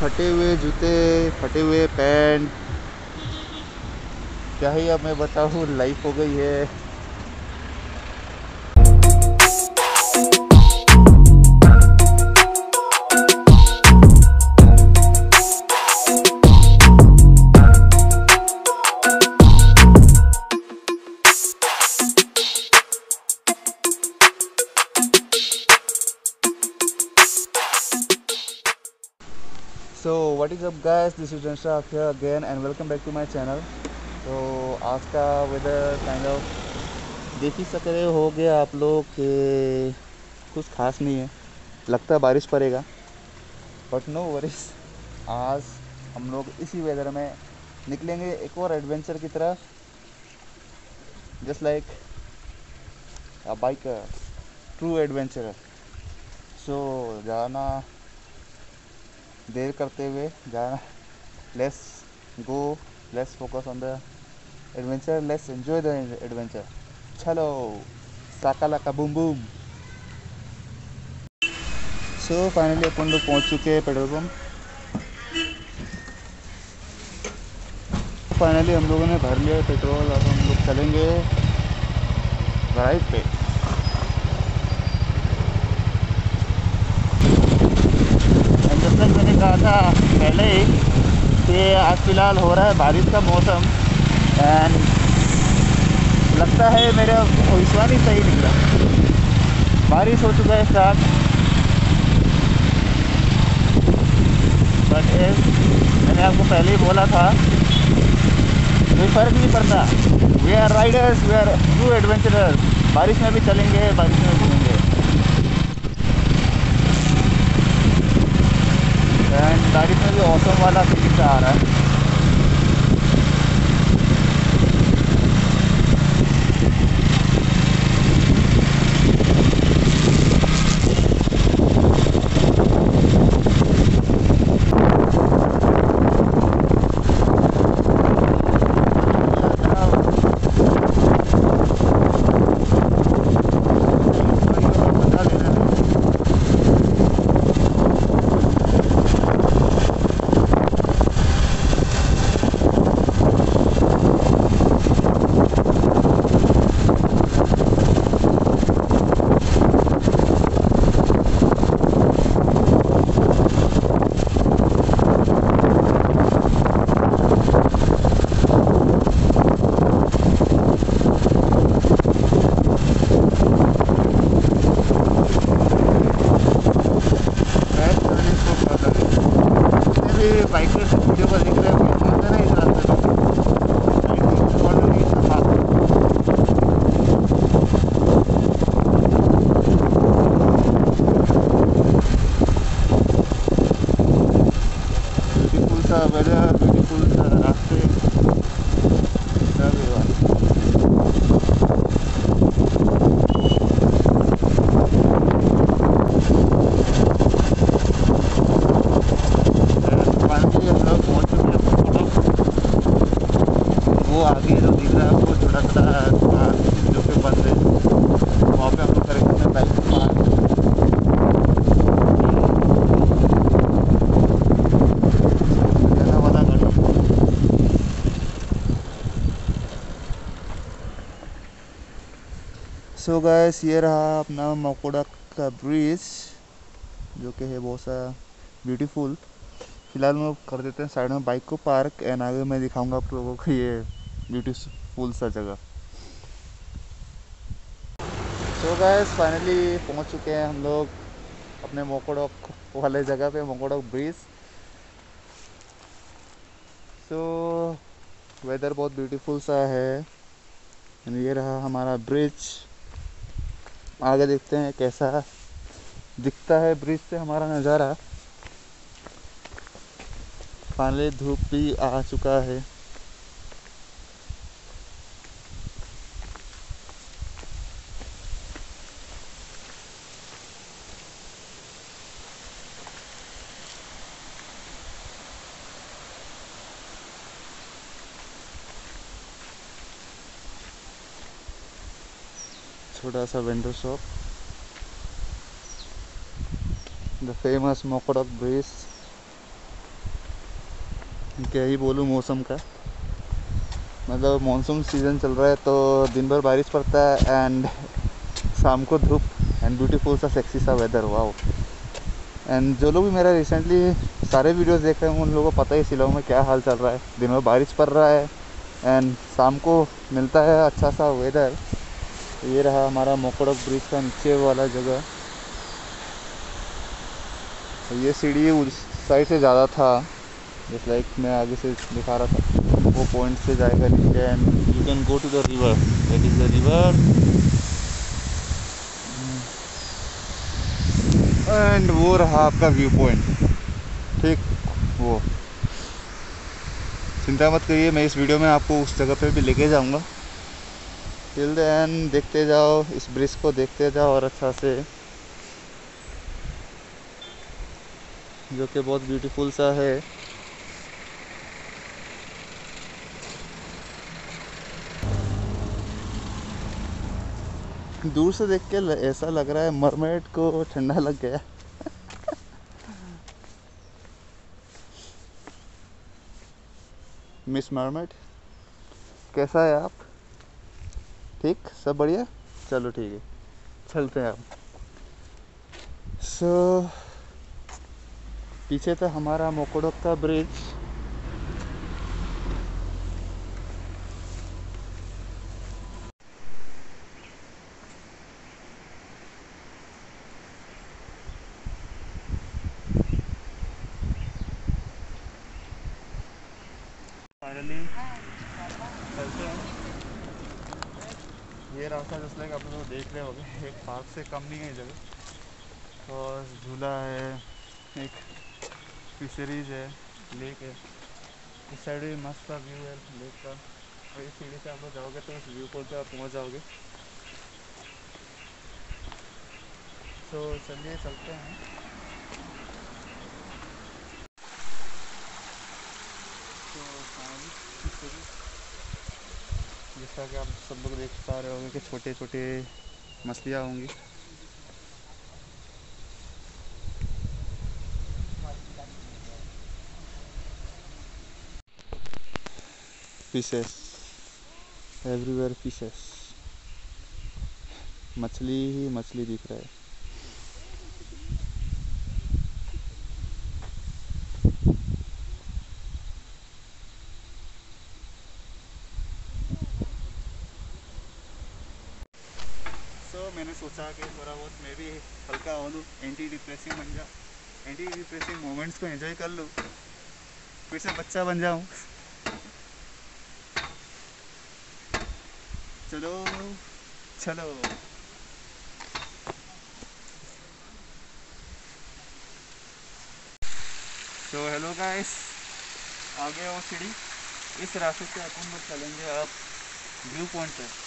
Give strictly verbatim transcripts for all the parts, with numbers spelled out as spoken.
फटे हुए जूते, फटे हुए पैंट, क्या ही अब मैं बताऊँ, लाइफ हो गई है। So what is up guys, this is Anshu here again and welcome back to my channel। तो आज का वेदर काइंड ऑफ देख ही सकते हो गया आप लोग के कुछ खास नहीं है, लगता है बारिश पड़ेगा बट नो वरीज। आज हम लोग इसी वेदर में निकलेंगे एक और एडवेंचर की तरफ, just like a biker, true adventurer. So जाना देर करते हुए जाना, let's go, let's focus on the adventure, let's enjoy the adventure. चलो साका लाका बूम बूम। सो फाइनली अपन लोग पहुँच चुके हैं पेट्रोल पम्प। फाइनली हम लोगों ने भर लिया पेट्रोल, अब हम लोग चलेंगे राइड पे। कहा था पहले ही कि आज फिलहाल हो रहा है बारिश का मौसम एंड लगता है मेरा भविष्यवाणी सही निकला, बारिश हो चुका है स्टार्ट। बट मैंने आपको पहले ही बोला था, कोई फर्क नहीं पड़ता, we are riders, we are true adventurers. बारिश में भी चलेंगे, बारिश में भी घूमेंगे। एंड गाड़ी में भी ऑसम वाला फीलिंग आ रहा है। सो so गाइस, ये रहा अपना मवकडॉक का ब्रिज, जो कि है बहुत सा ब्यूटीफुल। फिलहाल मैं कर देते हैं साइड में बाइक को पार्क एंड आगे मैं दिखाऊंगा आप लोगों को ये ब्यूटीफुल सा जगह। सो गाइस, फाइनली पहुंच चुके हैं हम लोग अपने मवकडॉक वाले जगह पे, Mawkdok bridge. So so, weather बहुत ब्यूटीफुल सा है एंड ये रहा हमारा ब्रिज। आगे देखते हैं कैसा दिखता है ब्रिज से हमारा नज़ारा। फाइनली धूप भी आ चुका है। छोटा सा vendor shop, the famous Mawkdok bridge. क्या ही बोलूँ मौसम का, मतलब मॉनसून सीज़न चल रहा है तो दिन भर बारिश पड़ता है एंड शाम को धूप एंड ब्यूटीफुल सा सेक्सी सा वेदर। वाओ। एंड जो लोग भी मेरा रिसेंटली सारे वीडियोस देख रहे हैं उन लोगों को पता ही शिलॉन्ग में क्या हाल चल रहा है। दिन में बारिश पड़ रहा है एंड शाम को मिलता है अच्छा सा वेदर। तो ये रहा हमारा मॉकडॉक ब्रिज का नीचे वाला जगह। तो ये सीढ़ी उस साइड से ज़्यादा था, जिस लाइक मैं आगे से दिखा रहा था वो पॉइंट से जाएगा नीचे and you can go to the river. That is the river and वो रहा आपका व्यू पॉइंट। ठीक, वो चिंता मत करिए, मैं इस वीडियो में आपको उस जगह पे भी लेके जाऊंगा। टिल देन देखते जाओ, इस ब्रिज को देखते जाओ और अच्छा से, जो कि बहुत ब्यूटीफुल सा है। दूर से देख के ऐसा लग रहा है मरमेड को ठंडा लग गया। मिस मरमेड, कैसा है आप? ठीक, सब बढ़िया, चलो ठीक है, चलते हैं आप। सो पीछे था हमारा मॉकडॉक का ब्रिज। ये रास्ता जस्ट लाइक आप लोग देख रहे होंगे, एक पार्क से कम नहीं है जगह। और झूला है, एक फिशरीज है, लेक है, इस साइड भी मस्त का व्यू है लेक का। और इस सीढ़ी से आप लोग जाओगे तो इस व्यू पॉइंट पे आप पहुंच जाओगे। तो चलिए चलते हैं। जैसा कि आप सब लोग देख पा रहे होंगे कि छोटे छोटे मछलियाँ होंगी। फिशेस एवरीवेयर, फिशेस, मछली ही मछली दिख रहा है। मैंने सोचा कि थोड़ा बहुत मैं भी हल्का हो लूँ, एंटी डिप्रेसिंग बन जा एंटी डिप्रेसिंग मोमेंट्स को एंजॉय कर लूँ, फिर से बच्चा बन जाऊँ। चलो चलो, तो हेलो गाइस, आगे वो सीढ़ी, इस रास्ते से अपन लोग चलेंगे आप व्यू पॉइंट तक।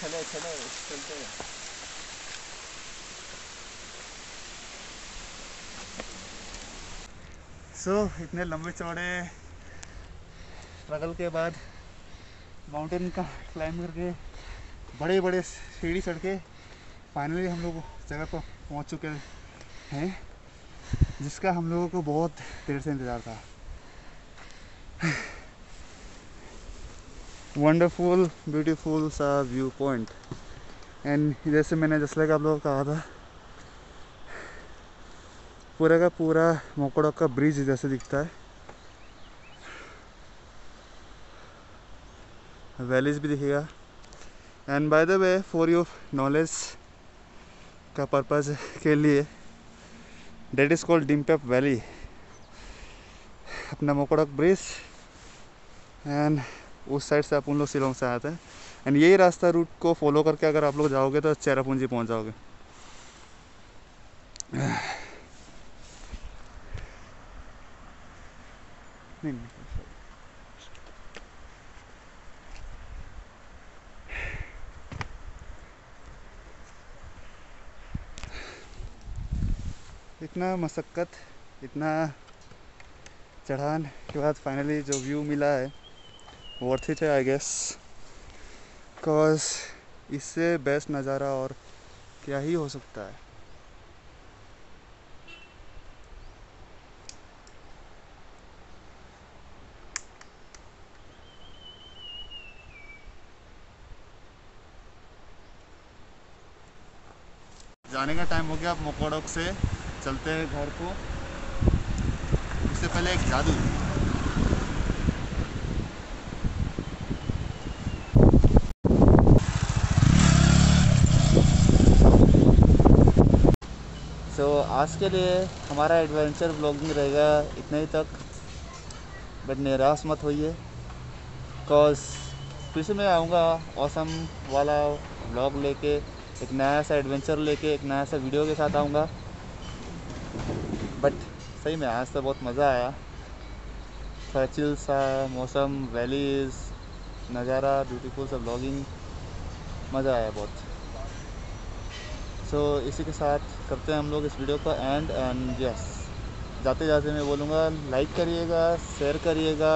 चलो चलो चलते हैं। सो so, इतने लंबे चौड़े स्ट्रगल के बाद माउंटेन का क्लाइंब करके बड़े बड़े सीढ़ी चढ़ के फाइनली हम लोग जगह पर पहुंच चुके हैं जिसका हम लोगों को बहुत देर से इंतज़ार था। वंडरफुल ब्यूटीफुल सा व्यू पॉइंट। एंड जैसे मैंने जैसे आप लोगों को कहा था, पूरा का पूरा मॉकड़ोक का ब्रिज जैसे दिखता है, वैलीज भी दिखेगा। And by the way, for your knowledge का पर्पज़ के लिए, that is called Dympep valley, अपना मॉकड़ोक ब्रिज। एंड उस साइड से आप उन लोग शिलॉन्ग से आते हैं एंड यही रास्ता रूट को फॉलो करके अगर आप लोग जाओगे तो चेरापूंजी पहुंच जाओगे। नहीं, नहीं। इतना मशक्कत, इतना चढ़ान के बाद फाइनली जो व्यू मिला है वर्थ इट है आई गेस, बिकॉज इससे बेस्ट नज़ारा और क्या ही हो सकता है। जाने का टाइम हो गया। अब मॉकडॉक से चलते हैं घर को। उससे पहले एक जादू। तो so, आज के लिए हमारा एडवेंचर ब्लॉगिंग रहेगा इतने ही तक। बट निराश मत होइए, बिकॉज फिर से मैं आऊँगा ऑसम वाला व्लॉग लेके, एक नया सा एडवेंचर लेके, एक नया सा वीडियो के साथ आऊँगा। बट सही में आज तो बहुत मज़ा आया, थोड़ा चिल सा मौसम, वैलीज, नज़ारा, ब्यूटीफुल सा व्लॉगिंग, मज़ा आया बहुत। सो so, इसी के साथ करते हैं हम लोग इस वीडियो का एंड। एंड यस, जाते जाते मैं बोलूँगा लाइक करिएगा, शेयर करिएगा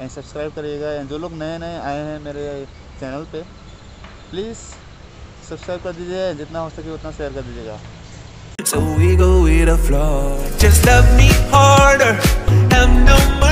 एंड सब्सक्राइब करिएगा। एंड जो लोग नए नए आए हैं मेरे चैनल पे, प्लीज़ सब्सक्राइब कर दीजिए, जितना हो सके उतना शेयर कर दीजिएगा। So we go with the flow. Just love me harder. I'm no